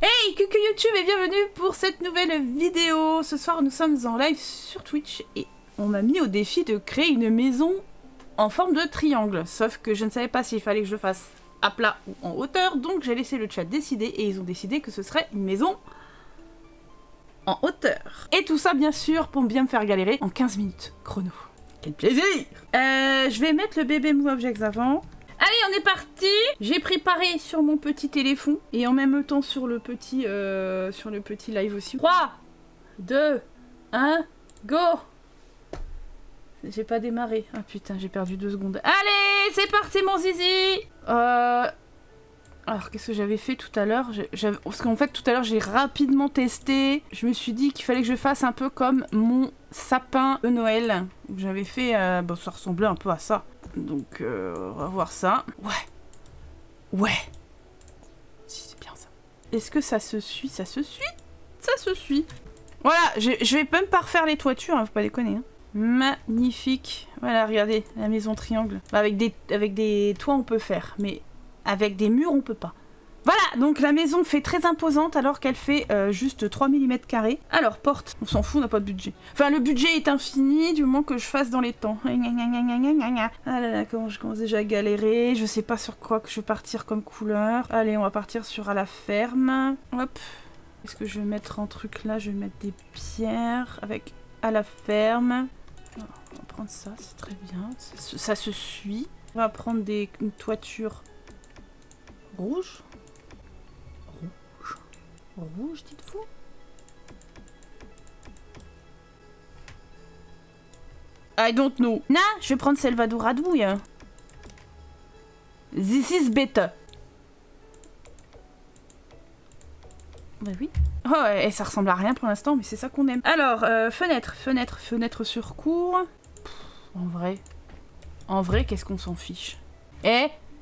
Hey, coucou YouTube et bienvenue pour cette nouvelle vidéo. Ce soir nous sommes en live sur Twitch et on m'a mis au défi de créer une maison en forme de triangle. Sauf que je ne savais pas s'il fallait que je le fasse à plat ou en hauteur, donc j'ai laissé le chat décider et ils ont décidé que ce serait une maison en hauteur. Et tout ça bien sûr pour bien me faire galérer en 15 minutes chrono. Quel plaisir! Je vais mettre le bébé Move Objects avant. Allez, on est parti. J'ai préparé sur mon petit téléphone et en même temps sur le petit live aussi. 3, 2, 1, go! J'ai pas démarré. Ah putain, j'ai perdu 2 secondes. Allez, c'est parti mon zizi. Alors qu'est-ce que j'avais fait tout à l'heure? Parce qu'en fait tout à l'heure j'ai rapidement testé. Je me suis dit qu'il fallait que je fasse un peu comme mon sapin de Noël. J'avais fait... Bon, ça ressemblait un peu à ça. Donc on va voir ça. Ouais. Ouais. Si c'est bien ça. Est-ce que ça se suit? Ça se suit? Ça se suit. Voilà, je vais même pas refaire les toitures, hein, faut pas déconner. Hein. Magnifique. Voilà, regardez, la maison triangle. Avec des toits on peut faire, mais... Avec des murs, on peut pas. Voilà, donc la maison fait très imposante alors qu'elle fait juste 3 mm². Alors, porte, on s'en fout, on n'a pas de budget. Enfin, le budget est infini du moment que je fasse dans les temps. Ah là là, comment je commence déjà à galérer. Je sais pas sur quoi que je vais partir comme couleur. Allez, on va partir sur à la ferme. Hop. Est-ce que je vais mettre un truc là? Je vais mettre des pierres avec à la ferme. Alors, on va prendre ça, c'est très bien. Ça se suit. On va prendre une toiture... Rouge, rouge, rouge, dites-vous. I don't know. Nah, je vais prendre Salvador Radouille. This is better. Bah oui. Oh, et ça ressemble à rien pour l'instant, mais c'est ça qu'on aime. Alors, fenêtre sur cour. En vrai, qu'est-ce qu'on s'en fiche?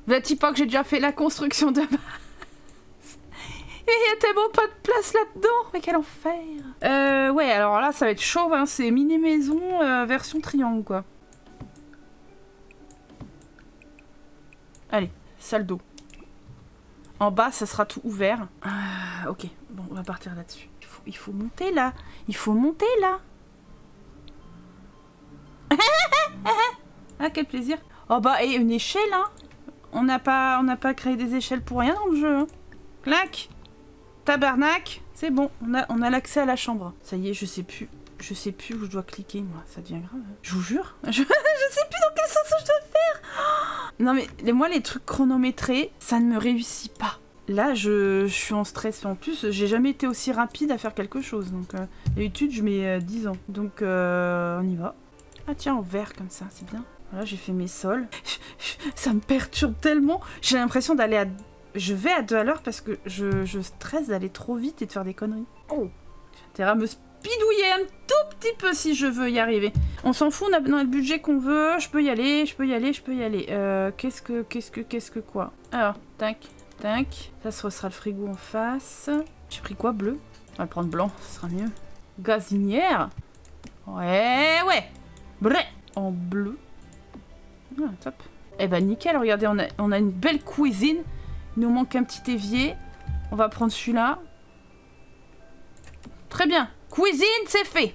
V'là-t-il pas que j'ai déjà fait la construction de base? Il y a tellement pas de place là-dedans! Mais quel enfer! Ouais, alors là, ça va être chaud, hein. C'est mini-maison version triangle, quoi. Allez, salle d'eau. En bas, ça sera tout ouvert. Ok, bon, on va partir là-dessus. Il faut monter, là. Il faut monter, là. Ah, quel plaisir! Oh bah, et une échelle, hein! On n'a pas créé des échelles pour rien dans le jeu. Hein. Clac, tabarnak, c'est bon. On a l'accès à la chambre. Ça y est, je sais plus où je dois cliquer. Moi, ça devient grave. Hein. Je vous jure, je sais plus dans quel sens je dois faire. Non mais moi les trucs chronométrés, ça ne me réussit pas. Là, je suis en stress. En plus, j'ai jamais été aussi rapide à faire quelque chose. Donc d'habitude, je mets 10 ans. Donc on y va. Ah tiens, en vert comme ça, c'est bien. Voilà, j'ai fait mes sols. Ça me perturbe tellement. J'ai l'impression d'aller à... Je vais à 2 à l'heure parce que je stresse d'aller trop vite et de faire des conneries. Oh, j'ai intérêt à me spidouiller un tout petit peu si je veux y arriver. On s'en fout, on a le budget qu'on veut. Je peux y aller. Qu'est-ce que quoi? Alors, tac, tac. Ça, ce sera le frigo en face. J'ai pris quoi? Bleu? On va le prendre blanc, ce sera mieux. Gazinière. Ouais. Bref. En bleu. Ah, top. Eh ben nickel, regardez, on a une belle cuisine. Il nous manque un petit évier. On va prendre celui-là. Très bien. Cuisine, c'est fait.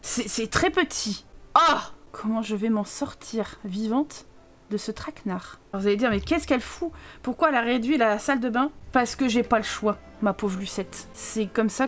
C'est très petit. Oh, comment je vais m'en sortir vivante de ce traquenard. Alors, vous allez dire, mais qu'est-ce qu'elle fout? Pourquoi elle a réduit la salle de bain? Parce que j'ai pas le choix, ma pauvre Lucette. C'est comme ça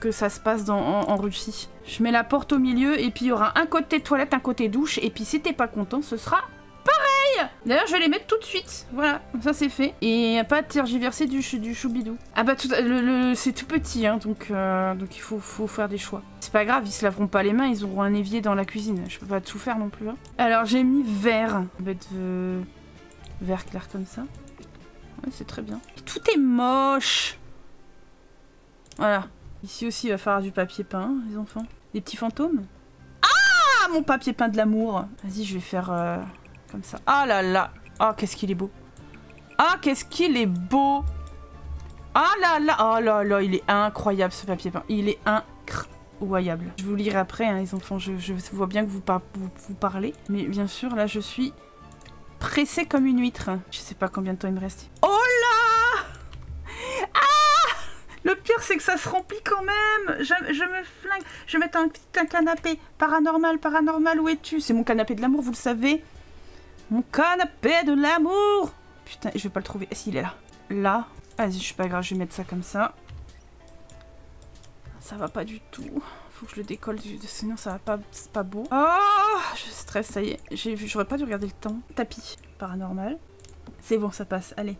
que ça se passe en Russie. Je mets la porte au milieu et puis il y aura un côté toilette, un côté douche. Et puis si t'es pas content, ce sera pareil. D'ailleurs, je vais les mettre tout de suite. Voilà, comme ça c'est fait. Et pas à tergiverser du choubidou. Ah bah, c'est tout petit, hein, donc il faut faire des choix. C'est pas grave, ils se laveront pas les mains, ils auront un évier dans la cuisine. Je peux pas tout faire non plus. Hein. Alors, j'ai mis vert. Ça va être vert clair comme ça. Ouais, c'est très bien. Et tout est moche. Voilà. Ici aussi, il va falloir du papier peint, les enfants. Des petits fantômes. Ah, mon papier peint de l'amour. Vas-y, je vais faire comme ça. Ah là là. Ah, qu'est-ce qu'il est beau. Ah, qu'est-ce qu'il est beau. Ah là là. Ah là là, il est incroyable ce papier peint. Il est incroyable. Je vous lirai après, hein, les enfants. Je vois bien que vous parlez. Mais bien sûr, là, je suis pressée comme une huître. Je sais pas combien de temps il me reste. Oh là pire, c'est que ça se remplit quand même. Je me flingue. Je vais mettre un canapé. Paranormal, paranormal, où es-tu? C'est mon canapé de l'amour, vous le savez. Mon canapé de l'amour. Putain, je vais pas le trouver. Ah, si, il est là. Là. Vas-y, je suis pas grave, je vais mettre ça comme ça. Ça va pas du tout. Faut que je le décolle, sinon ça va pas. C'est pas beau. Oh, je stresse, ça y est. J'ai vu, j'aurais pas dû regarder le temps. Tapis. Paranormal. C'est bon, ça passe. Allez.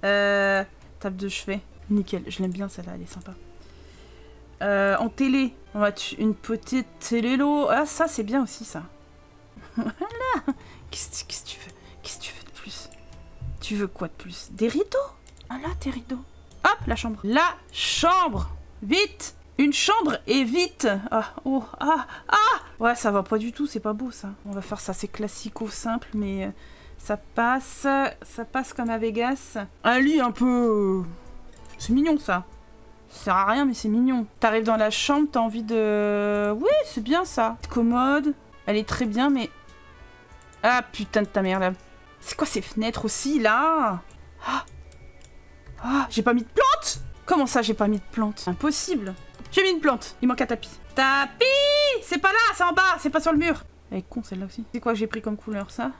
Table de chevet. Nickel, je l'aime bien celle-là, elle est sympa. En télé, on va une petite télélo. Ah, ça c'est bien aussi, ça. Voilà. Qu'est-ce que tu veux? Qu'est-ce que tu veux de plus? Tu veux quoi de plus? Des rideaux? Ah là, tes rideaux. Hop, la chambre. La chambre. Vite. Une chambre et vite. Ah, oh, ah, ah. Ouais, ça va pas du tout, c'est pas beau, ça. On va faire ça, c'est classico simple, mais ça passe comme à Vegas. Un lit un peu... C'est mignon, ça. Ça sert à rien, mais c'est mignon. T'arrives dans la chambre, t'as envie de... Oui, c'est bien, ça. Commode. Elle est très bien, mais... Ah, putain de ta mère, là. C'est quoi ces fenêtres aussi, là? Ah, ah, j'ai pas mis de plante? Comment ça, j'ai pas mis de plante? Impossible. J'ai mis une plante. Il manque un tapis. Tapis! C'est pas là, c'est en bas, c'est pas sur le mur. Elle est con, celle-là aussi. C'est quoi j'ai pris comme couleur, ça?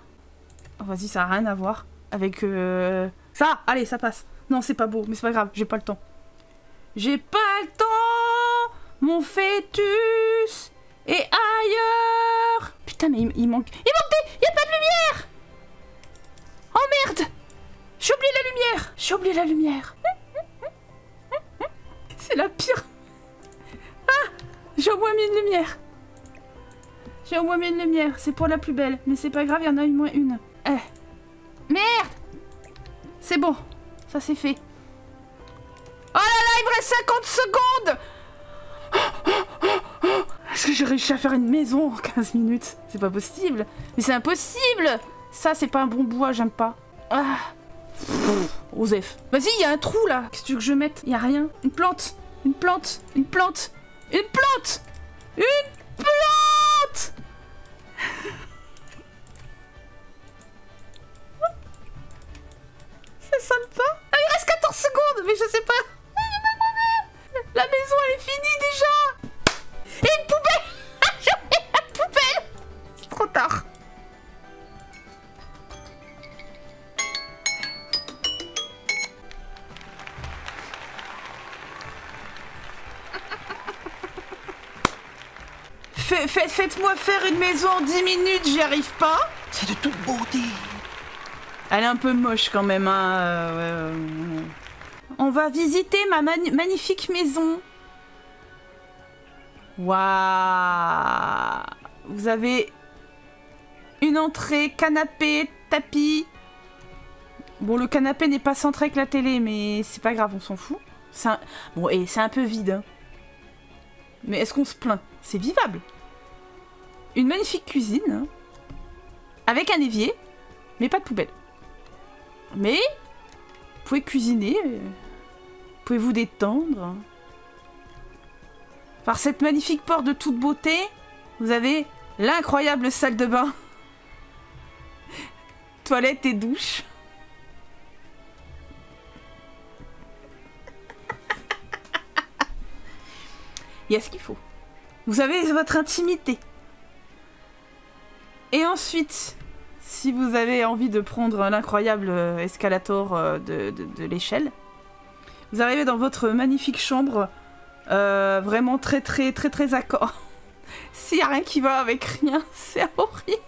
Oh, vas-y, ça a rien à voir avec... Ça, allez, ça passe. Non, c'est pas beau, mais c'est pas grave, j'ai pas le temps. J'ai pas le temps, mon fœtus est ailleurs. Putain, mais il manque... Il manque des... Il y a pas de lumière. Oh merde. J'ai oublié la lumière. J'ai oublié la lumière. C'est la pire. Ah, j'ai au moins mis une lumière. J'ai au moins mis une lumière. C'est pour la plus belle, mais c'est pas grave, il y en a au moins une. Eh. Merde. C'est bon. Ça c'est fait. Oh là là, il me reste 50 secondes. Est-ce que j'ai réussi à faire une maison en 15 minutes? C'est pas possible. Mais c'est impossible. Ça c'est pas un bon bois, j'aime pas. Ah. Osef. Vas-y, il y a un trou là. Qu'est-ce que tu veux que je mette? Il y a rien. Une plante. Une plante. Une plante. Une plante. Une plante. Ça sonne pas. Ah, il reste 14 secondes, mais je sais pas. La maison, elle est finie déjà. Et une poubelle. J'ai oublié la poubelle. C'est trop tard. Faites-moi faire une maison en 10 minutes, j'y arrive pas. C'est de toute beauté. Elle est un peu moche quand même, hein. Ouais. On va visiter ma magnifique maison. Waouh. Vous avez une entrée, canapé, tapis. Bon, le canapé n'est pas centré avec la télé, mais c'est pas grave, on s'en fout. Bon, et c'est un peu vide, hein. Mais est-ce qu'on se plaint? C'est vivable. Une magnifique cuisine, hein, avec un évier, mais pas de poubelle. Mais vous pouvez cuisiner, vous pouvez vous détendre. Hein. Par cette magnifique porte de toute beauté, vous avez l'incroyable salle de bain, toilette et douche. Il y a ce qu'il faut. Vous avez votre intimité. Et ensuite, si vous avez envie de prendre l'incroyable escalator de l'échelle, vous arrivez dans votre magnifique chambre, vraiment très accord. S'il n'y a rien qui va avec rien, c'est horrible.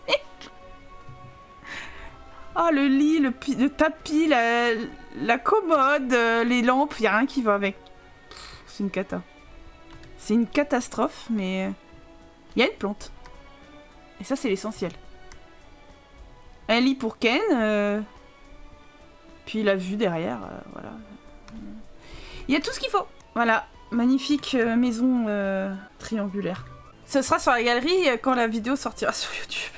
Ah, oh, le lit, le tapis, la commode, les lampes, il n'y a rien qui va avec. C'est une cata. C'est une catastrophe, mais il y a une plante. Et ça, c'est l'essentiel. Un lit pour Ken. Puis la vue derrière. Voilà. Il y a tout ce qu'il faut. Voilà. Magnifique maison triangulaire. Ce sera sur la galerie quand la vidéo sortira sur YouTube.